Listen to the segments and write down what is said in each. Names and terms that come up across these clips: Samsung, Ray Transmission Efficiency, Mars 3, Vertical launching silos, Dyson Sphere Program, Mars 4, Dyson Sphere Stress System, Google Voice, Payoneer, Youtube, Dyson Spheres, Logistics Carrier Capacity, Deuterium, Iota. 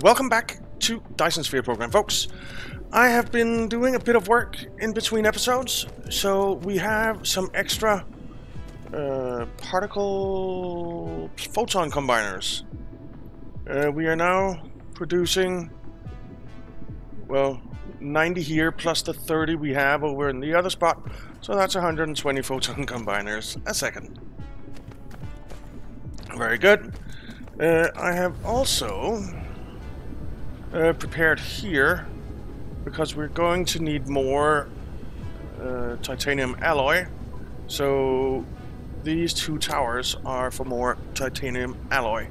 Welcome back to Dyson Sphere Program, folks. I have been doing a bit of work in between episodes, so we have some extra particle photon combiners. We are now producing, well, 90 here plus the 30 we have over in the other spot, so that's 120 photon combiners a second. Very good. I have also prepared here, because we're going to need more titanium alloy, so these two towers are for more titanium alloy.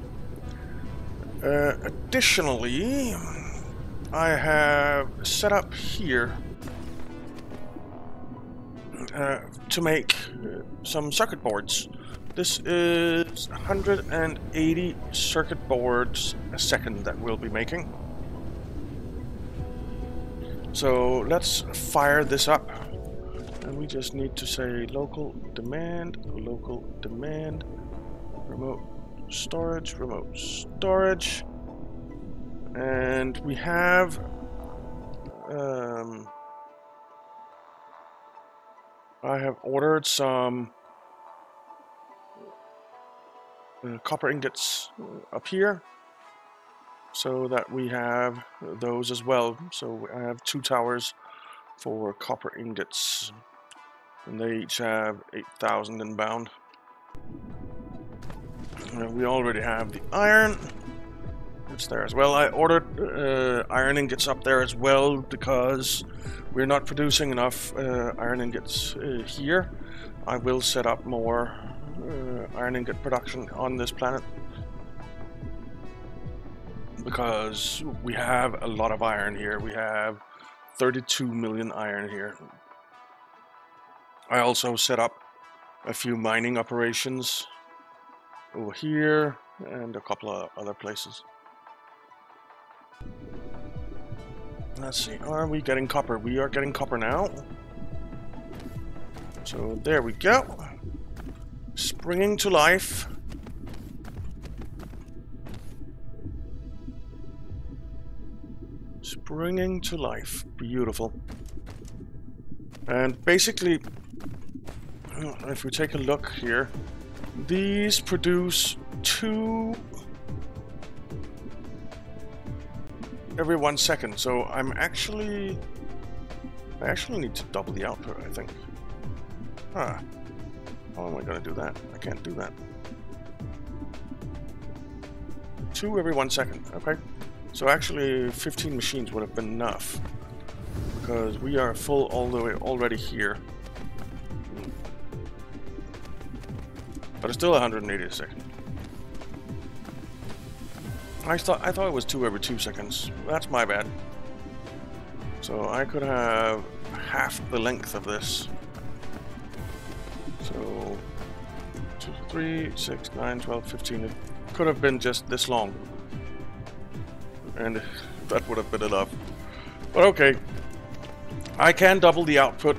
Additionally, I have set up here to make some circuit boards. This is 180 circuit boards a second that we'll be making. So let's fire this up. And we just need to say local demand, remote storage. And we have I have ordered some copper ingots up here, so that we have those as well. So I have two towers for copper ingots, and they each have 8,000 inbound. We already have the iron. It's there as well. I ordered iron ingots up there as well, because we're not producing enough iron ingots here. I will set up more iron ingot production on this planet, because we have a lot of iron here. We have 32 million iron here. I also set up a few mining operations over here and a couple of other places. Let's see, are we getting copper? We are getting copper now. So there we go. Springing to life. Springing to life. Beautiful. And basically, if we take a look here, these produce two every 1 second. So I'm actually... I actually need to double the output, I think. Ah. How am I going to do that? I can't do that. Two every 1 second. Okay. So actually 15 machines would have been enough, because we are full all the way already here. But it's still 180 a second. I thought it was two every 2 seconds. That's my bad. So I could have half the length of this. So, 2, 3, 6, 9, 12, 15, it could have been just this long. And that would have been enough. But okay, I can double the output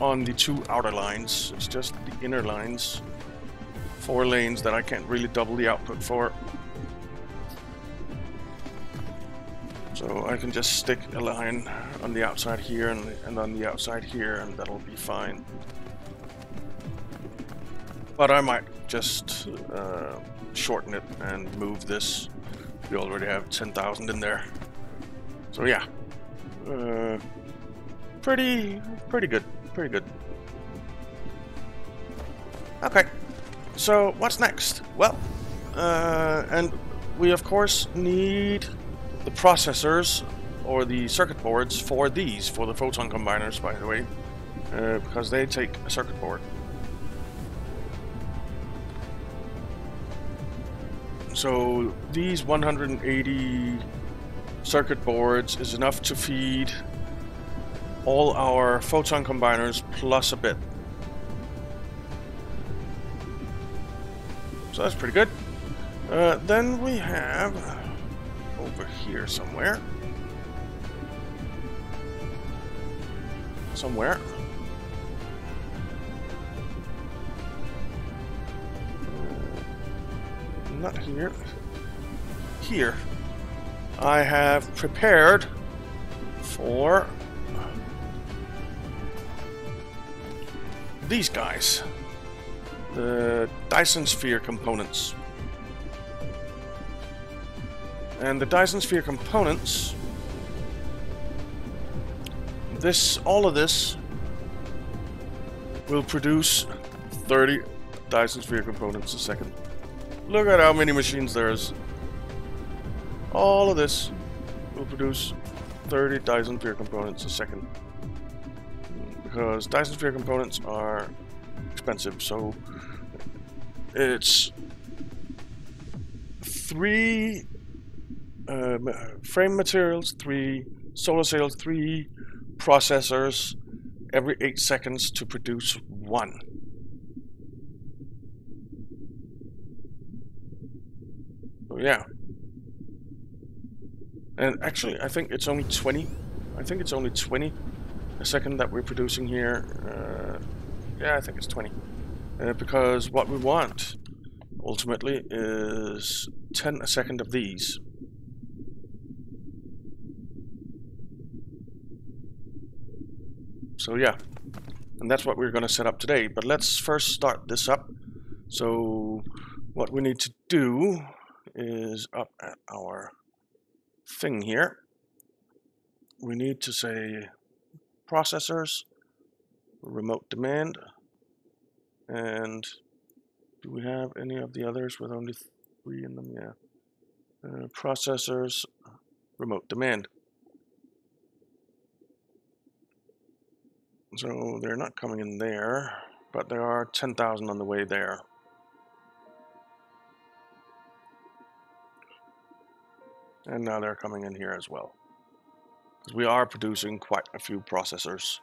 on the two outer lines. It's just the inner lines, four lanes, that I can't really double the output for. So I can just stick a line on the outside here and on the outside here, and that'll be fine. But I might just shorten it and move this. We already have 10,000 in there. So yeah, pretty good. Okay, so what's next? Well, and we of course need the processors or the circuit boards for these, for the photon combiners, by the way, because they take a circuit board. So these 180 circuit boards is enough to feed all our photon combiners plus a bit. So that's pretty good. Then we have over here somewhere. Not here. Here. I have prepared for these guys, the Dyson Sphere components. And the Dyson Sphere components, all of this will produce 30 Dyson Sphere components a second. Look at how many machines there is. All of this will produce 30 Dyson Sphere components a second. Because Dyson Sphere components are expensive, so it's 3 frame materials, 3 solar cells, 3 processors every 8 seconds to produce 1. So yeah. And actually, I think it's only 20. I think it's only 20 a second that we're producing here. Yeah, I think it's 20. Because what we want, ultimately, is 10 a second of these. So yeah, and that's what we're going to set up today. But let's first start this up. So what we need to do is up at our thing here, we need to say processors, remote demand, and do we have any of the others with only 3 in them? Yeah, processors, remote demand. So they're not coming in there, but there are 10,000 on the way there. And now they're coming in here as well. Because we are producing quite a few processors.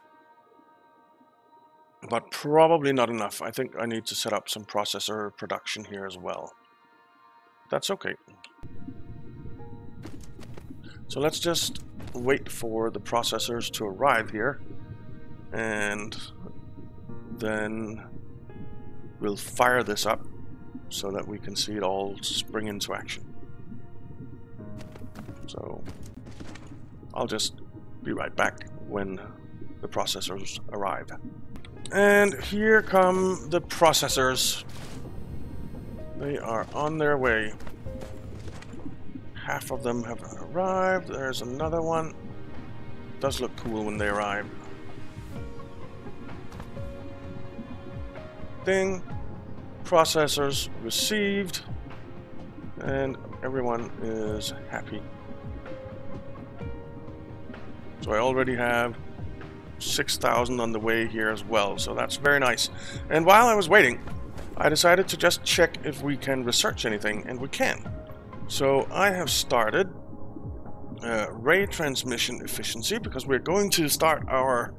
But probably not enough. I think I need to set up some processor production here as well. That's okay. So let's just wait for the processors to arrive here. And then we'll fire this up so that we can see it all spring into action. So I'll just be right back when the processors arrive. And here come the processors. They are on their way. Half of them have arrived. There's another one. Does look cool when they arrive. Ding. Processors received. And everyone is happy. So I already have 6,000 on the way here as well, so that's very nice. And while I was waiting, I decided to just check if we can research anything, and we can. So I have started Ray Transmission Efficiency, because we're going to start our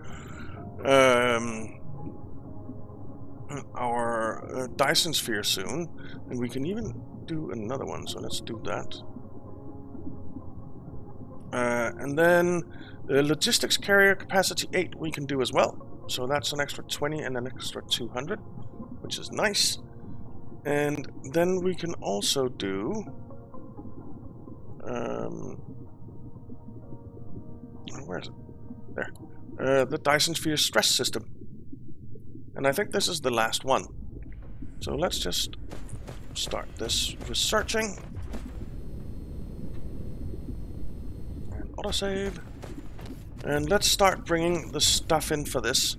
Dyson Sphere soon, and we can even do another one, so let's do that. And then Logistics Carrier Capacity 8 we can do as well. So that's an extra 20 and an extra 200, which is nice. And then we can also do... where is it? There. The Dyson Sphere Stress System. And I think this is the last one. So let's just start this researching. And autosave. And let's start bringing the stuff in for this.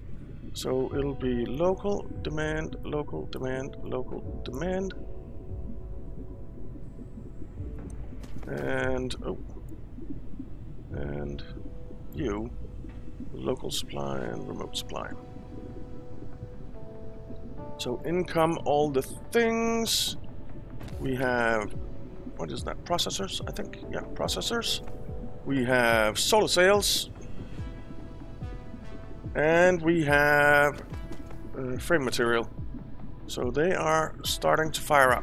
So it'll be local demand, local demand, local demand. And, oh. And you. Local supply and remote supply. So in come all the things. We have, what is that? Processors, I think. Yeah, processors. We have solar sails. And we have frame material. So they are starting to fire up.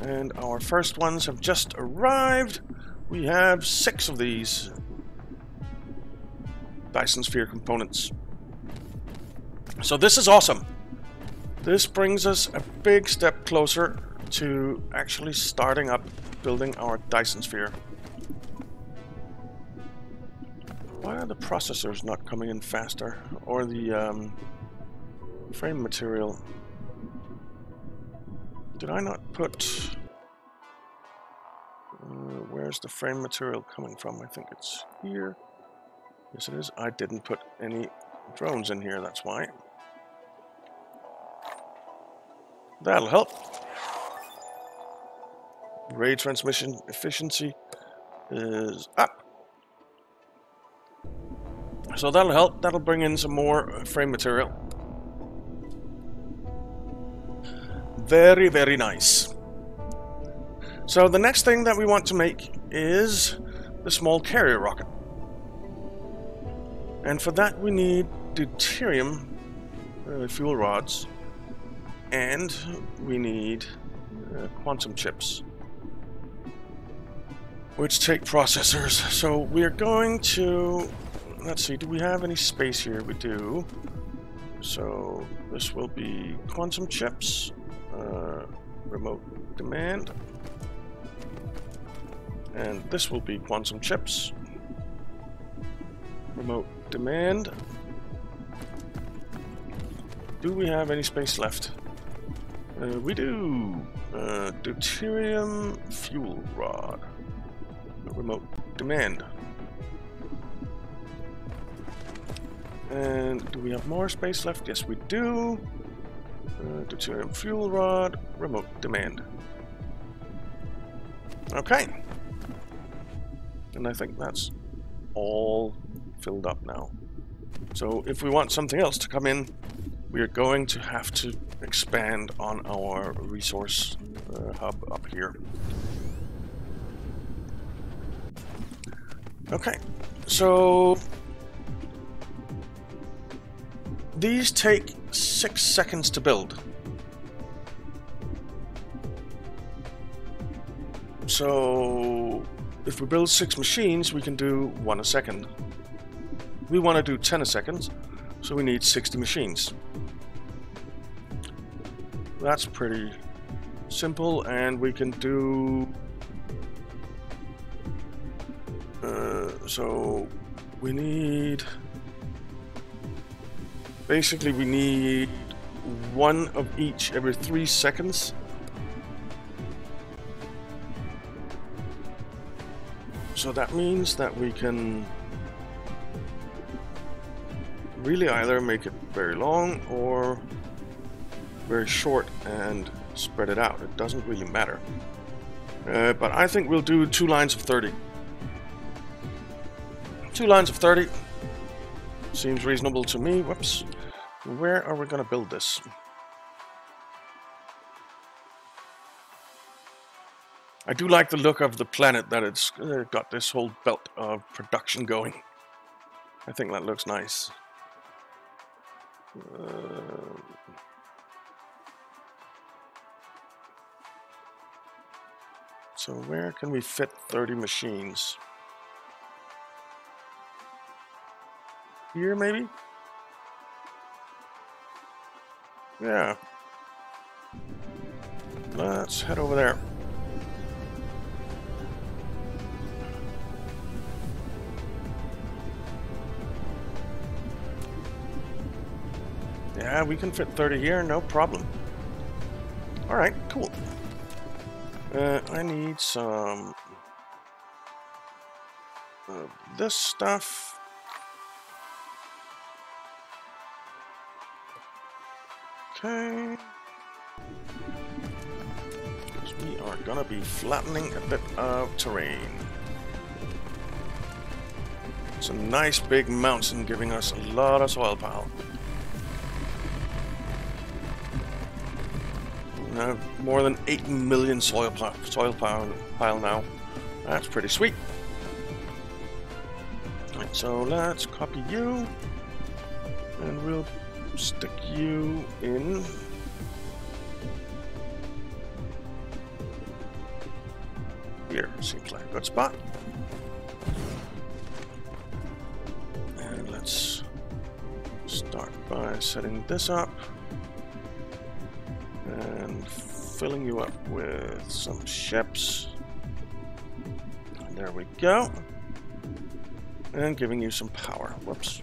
And our first ones have just arrived. We have 6 of these Dyson Sphere components. So this is awesome. This brings us a big step closer to actually starting up building our Dyson Sphere. Why are the processors not coming in faster? Or the frame material? Did I not put... where's the frame material coming from? I think it's here. Yes, it is. I didn't put any drones in here, that's why. That'll help. Ray Transmission Efficiency is up. So that'll help. That'll bring in some more frame material. Very, very nice. So the next thing that we want to make is the small carrier rocket. And for that we need deuterium fuel rods. And we need quantum chips, which take processors. So we're going to, let's see, do we have any space here? We do. So this will be quantum chips, remote demand, and this will be quantum chips, remote demand. Do we have any space left? We do. Deuterium fuel rod. Remote demand. And do we have more space left? Yes, we do. Deuterium fuel rod. Remote demand. Okay. And I think that's all filled up now. So if we want something else to come in, we are going to have to expand on our resource hub up here. Okay, so these take 6 seconds to build. So if we build 6 machines, we can do 1 a second. We want to do 10 a second, so we need 60 machines. That's pretty simple, and we can do... so we need... Basically we need 1 of each every 3 seconds. So that means that we can really either make it very long or very short and spread it out. It doesn't really matter. But I think we'll do 2 lines of 30. 2 lines of 30 seems reasonable to me. Whoops. Where are we going to build this? I do like the look of the planet that it's got this whole belt of production going. I think that looks nice. So where can we fit 30 machines? Here maybe? Yeah. Let's head over there. Yeah, we can fit 30 here, no problem. Alright, cool. I need some of this stuff. Okay. Because we are gonna be flattening a bit of terrain. It's a nice big mountain giving us a lot of soil pile. More than 8 million soil pile now. That's pretty sweet. Right, so let's copy you, and we'll stick you in. Here, seems like a good spot. And let's start by setting this up. filling you up with some ships. And there we go. And giving you some power. Whoops.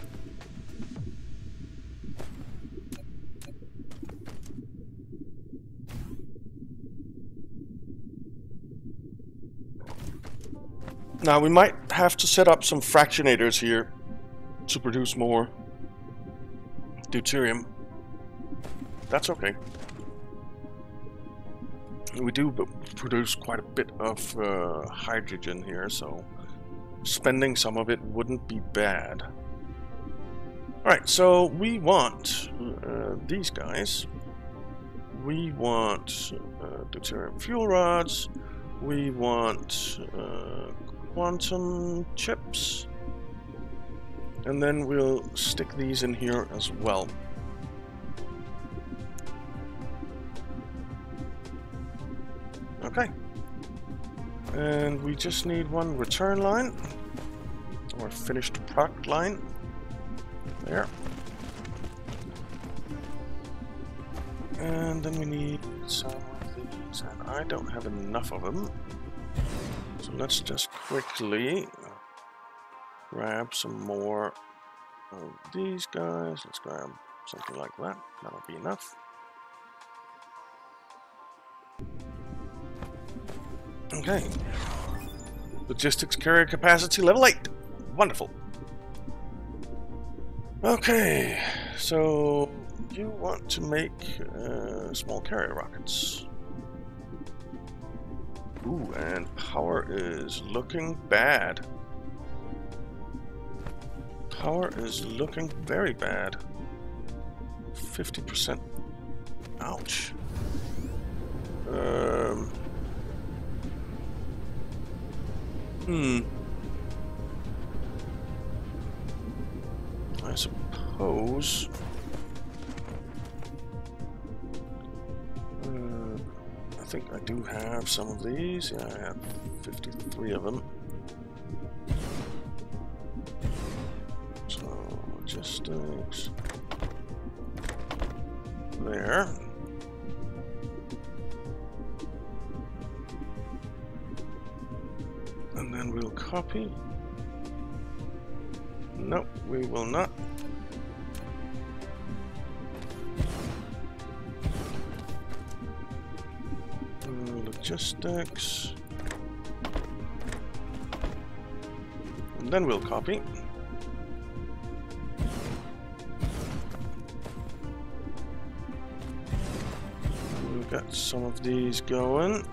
Now we might have to set up some fractionators here to produce more deuterium. That's okay. We do produce quite a bit of hydrogen here, so spending some of it wouldn't be bad. Alright, so we want these guys. We want deuterium fuel rods. We want quantum chips, and then we'll stick these in here as well. Okay, and we just need one return line or finished product line there, and then we need some of these, and I don't have enough of them. So let's just quickly grab some more of these guys. Let's grab something like that. That'll be enough. Okay. Logistics carrier capacity level 8. Wonderful. Okay. So you want to make small carrier rockets. Ooh, and power is looking bad. Power is looking very bad. 50%. Ouch. I suppose. I think I do have some of these. Yeah, I have 53 of them. So, logistics. There. And then we'll copy. No, we will not. Logistics, and then we'll copy. We'll get some of these going.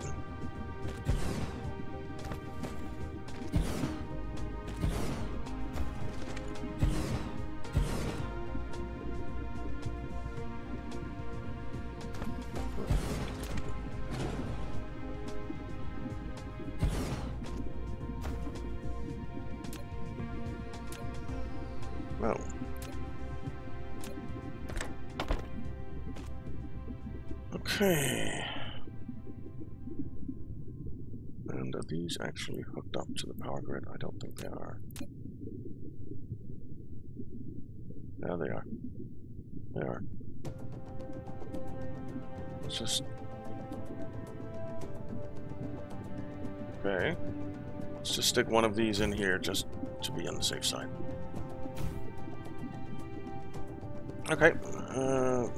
Okay, and are these actually hooked up to the power grid? I don't think they are. There they are. They are. Let's just... Okay. Let's just stick one of these in here just to be on the safe side. Okay,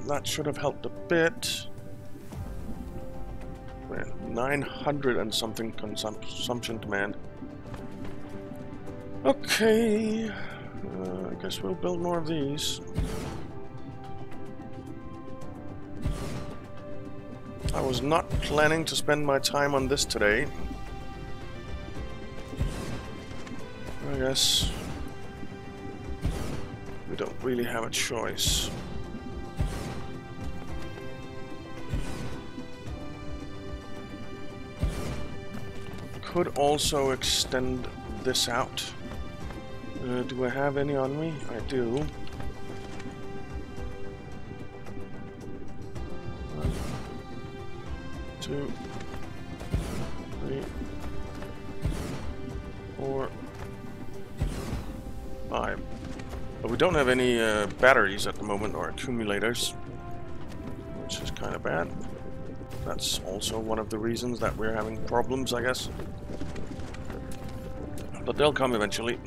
that should have helped a bit. 900 and something consumption demand. Okay, I guess we'll build more of these. I was not planning to spend my time on this today. I guess we don't really have a choice. Could also extend this out. Do I have any on me? I do. One, two, three, four, five. But we don't have any batteries at the moment or accumulators, which is kind of bad. That's also one of the reasons that we're having problems, I guess. But they'll come eventually.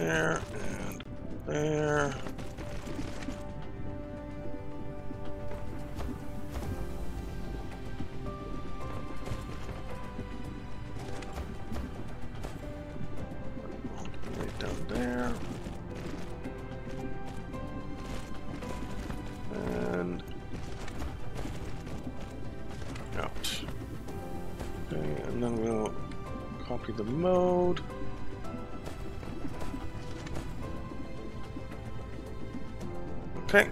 There and there. The mode. Okay.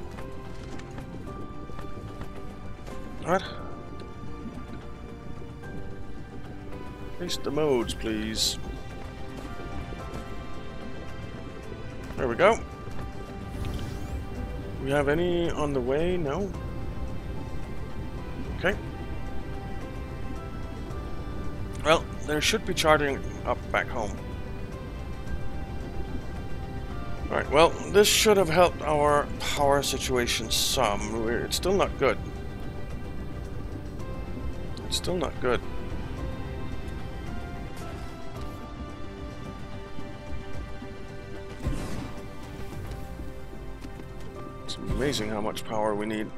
All right. Paste the modes, please. There we go. We have any on the way? No. Okay. Well, there should be charging up back home. Alright, well, this should have helped our power situation some. It's still not good. It's still not good. It's amazing how much power we need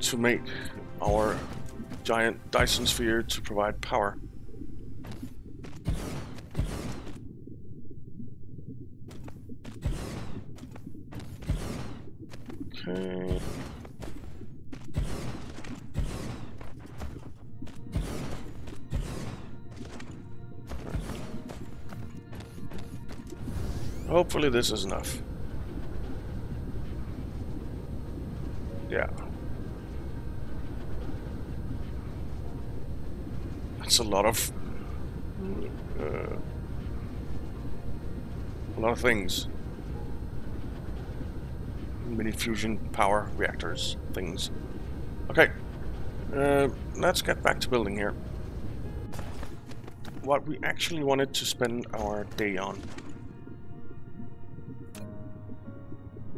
to make our giant Dyson sphere to provide power. Okay. Hopefully this is enough. Yeah. A lot of things. Mini fusion power reactors, things. Okay, let's get back to building here. What we actually wanted to spend our day on.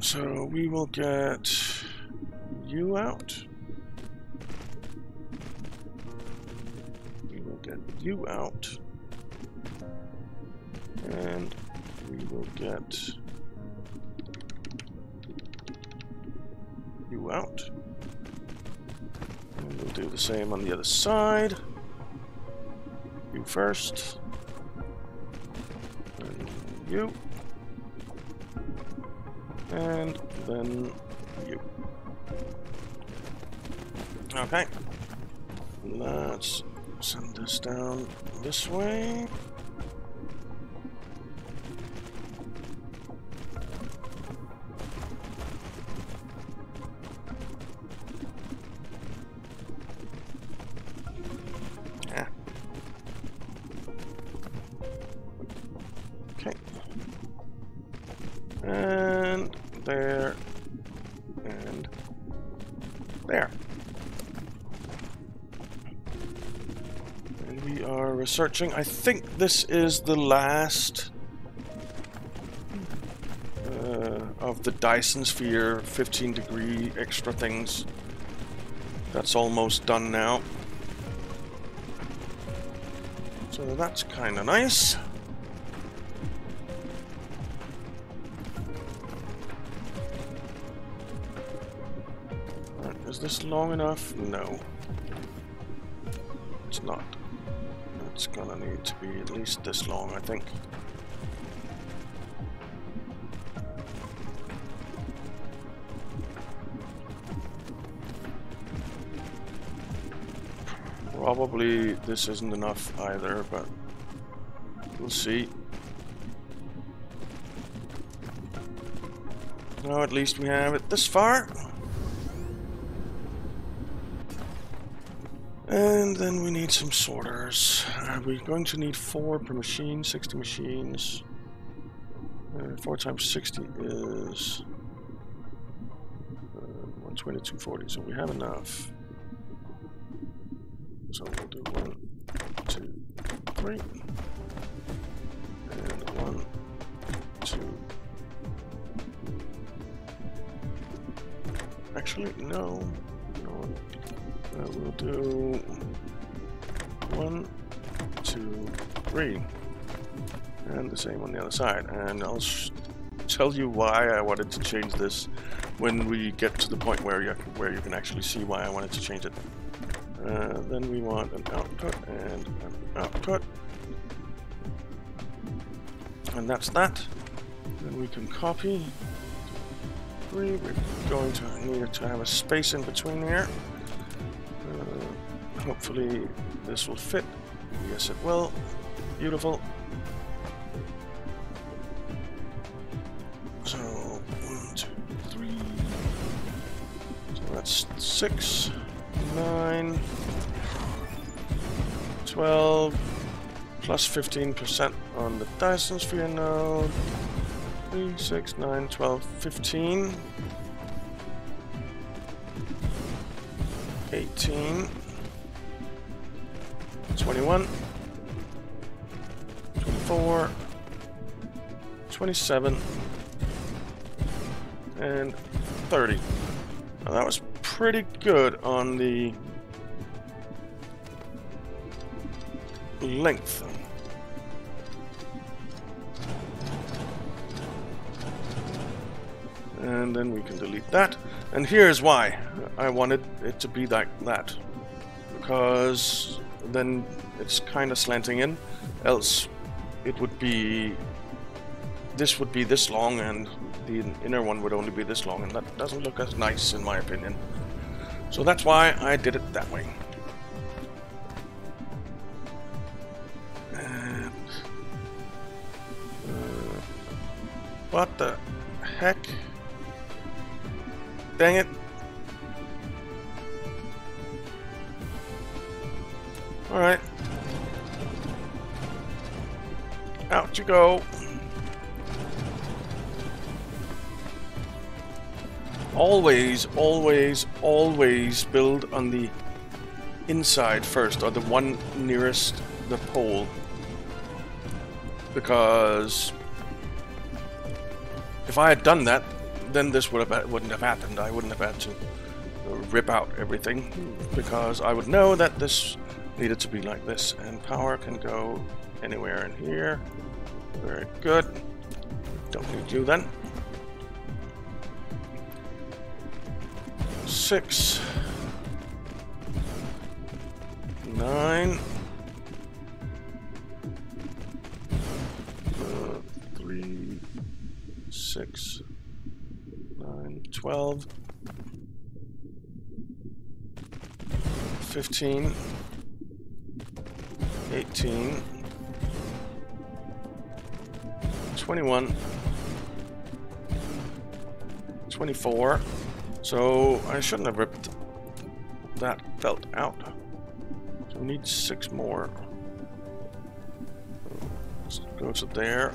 So we will get you out. You out, and we will get you out, and we'll do the same on the other side. You first, and you, and then you. Okay, let's send this down this way. Yeah. Okay. And there. And there. We are researching. I think this is the last of the Dyson Sphere 15-degree extra things. That's almost done now. So that's kind of nice. Is this long enough? No. It's not. It's gonna need to be at least this long, I think. Probably this isn't enough either, but we'll see. Now at least we have it this far. And then we need some sorters. We're going to need 4 per machine, 60 machines. 4 times 60 is 120, 240, so we have enough. So we'll do 1, 2, 3. And 1, 2. Actually, no. We'll do 1, 2, 3. And the same on the other side. And I'll tell you why I wanted to change this when we get to the point where you can actually see why I wanted to change it. Then we want an output and an output. And that's that. Then we can copy. 3. We're going to need to have a space in between here. Hopefully this will fit. Yes, it will. Beautiful. So 1, 2, 3. So that's 6, 9, 12, plus 15% on the Dyson sphere now. 3, 6, 9, 12, 15. 18. 21. 24. 27. And 30. Now that was pretty good on the length. And then we can delete that. And here's why I wanted it to be like that. Because then it's kind of slanting in. Else it would be... this would be this long and the inner one would only be this long, and that doesn't look as nice in my opinion. So that's why I did it that way. And, what the heck? Dang it. Alright. Out you go. Always, always, always build on the inside first, or the one nearest the pole, because if I had done that, then this wouldn't have happened. I wouldn't have had to rip out everything, because I would know that this needed to be like this, and power can go anywhere in here. Very good. Don't need you then. 9, 3, 6, 9, 12, 15, 18, 21, 24. So I shouldn't have ripped that belt out. So we need 6 more. So it goes up there.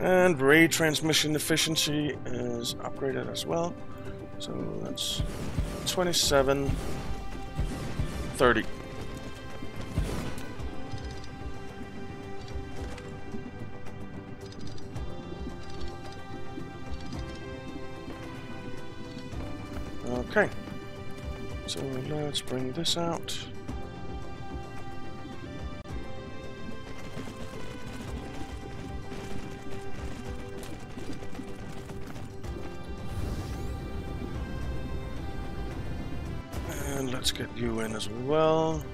And Ray Transmission Efficiency is upgraded as well. So that's 27, 30. Okay, so let's bring this out. And let's get you in as well.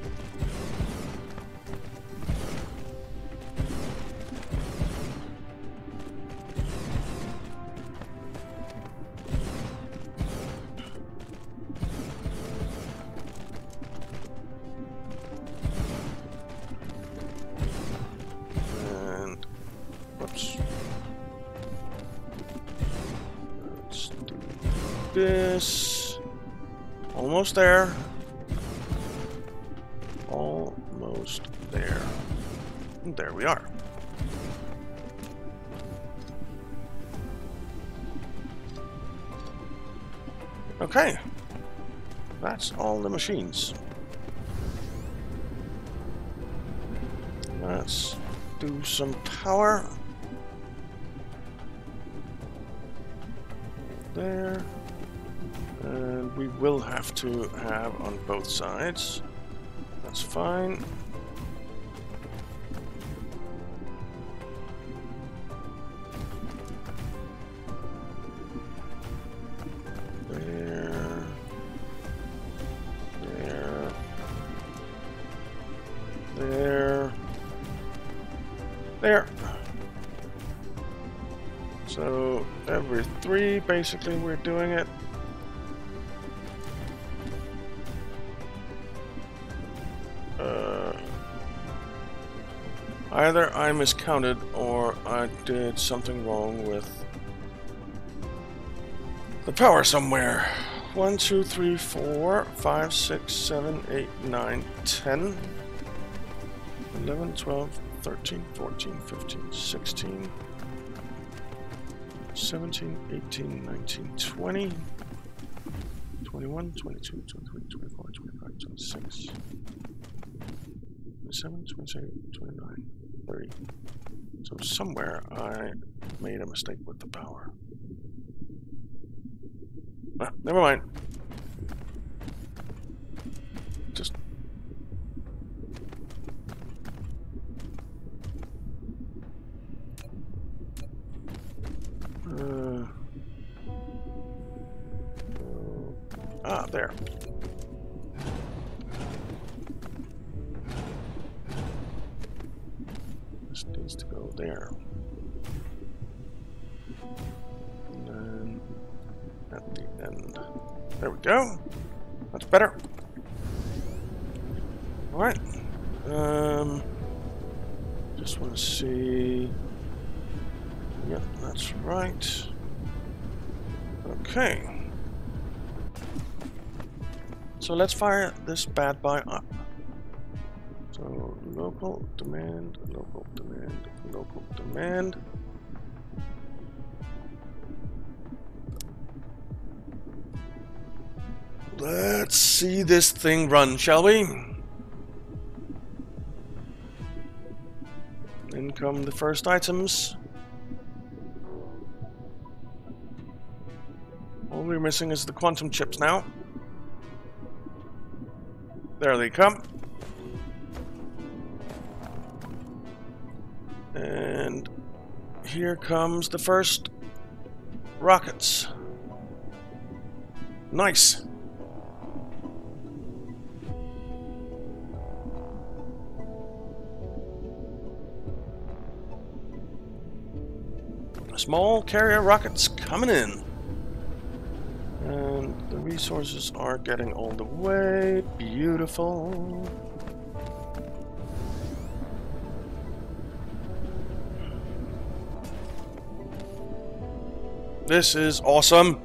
This almost there, and there we are. Okay, that's all the machines. Let's do some power. There. And we will have to have on both sides. That's fine. There. So every three, basically, we're doing it. Either I miscounted or I did something wrong with the power somewhere. 1, 2, 3, 4, 5, 6, 7, 8, 9, 10, 11, 12, 13, 14, 15, 16, 17, 18, 19, 20, 21, 22, 23, 24, 25, 26, 27, 28, 29, 30. So somewhere I made a mistake with the power. Ah, never mind. There. This needs to go there. And then at the end. There we go. That's better. Alright. Just want to see. Yep, that's right. Okay. So let's fire this bad boy up. So local demand, local demand, local demand. Let's see this thing run, shall we? In come the first items. All we're missing is the quantum chips now. There they come. And here comes the first rockets. Nice. Small carrier rockets coming in. And the resources are getting all the way. Beautiful. This is awesome.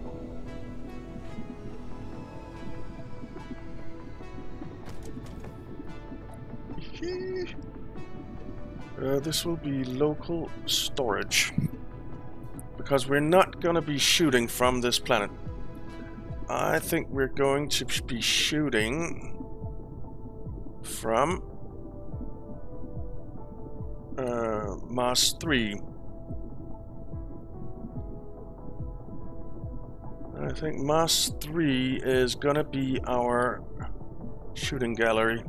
This will be local storage. Because we're not going to be shooting from this planet. I think we're going to be shooting from Mars 3. I think Mars 3 is gonna be our shooting gallery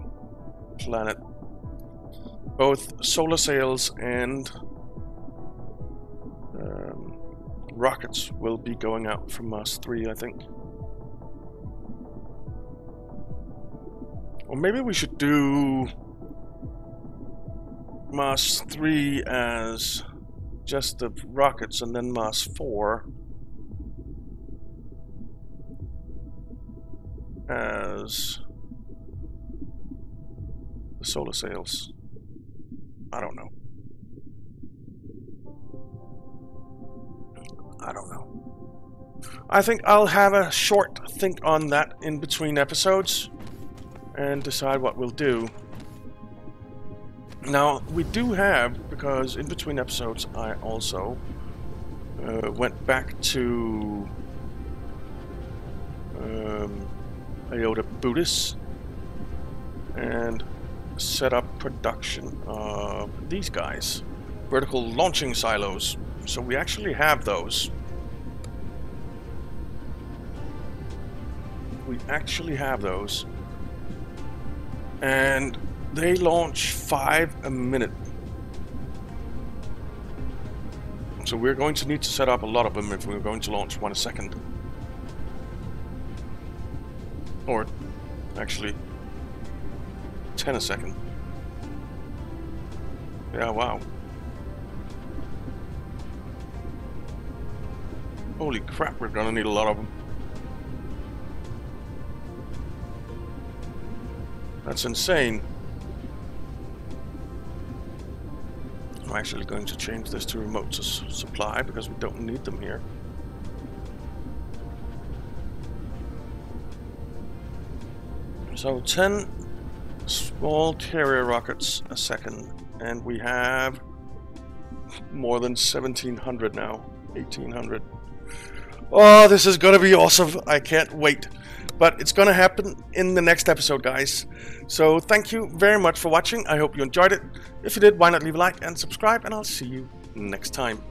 planet. Both solar sails and rockets will be going out from Mars 3, I think. Or maybe we should do Mars 3 as just the rockets and then Mars 4 as the solar sails. I don't know. I don't know. I think I'll have a short think on that in between episodes. And decide what we'll do. Now, we do have, because in between episodes I also went back to Iota Buddhist, and set up production of these guys. Vertical launching silos. So we actually have those. And they launch 5 a minute. So we're going to need to set up a lot of them if we're going to launch 1 a second. Or actually 10 a second. Yeah, wow. Holy crap, we're gonna need a lot of them. That's insane. I'm actually going to change this to remote supply because we don't need them here. So 10 small carrier rockets a second, and we have more than 1,700 now, 1,800. Oh, this is gonna be awesome. I can't wait. But it's gonna happen in the next episode, guys. So thank you very much for watching. I hope you enjoyed it. If you did, why not leave a like and subscribe, and I'll see you next time.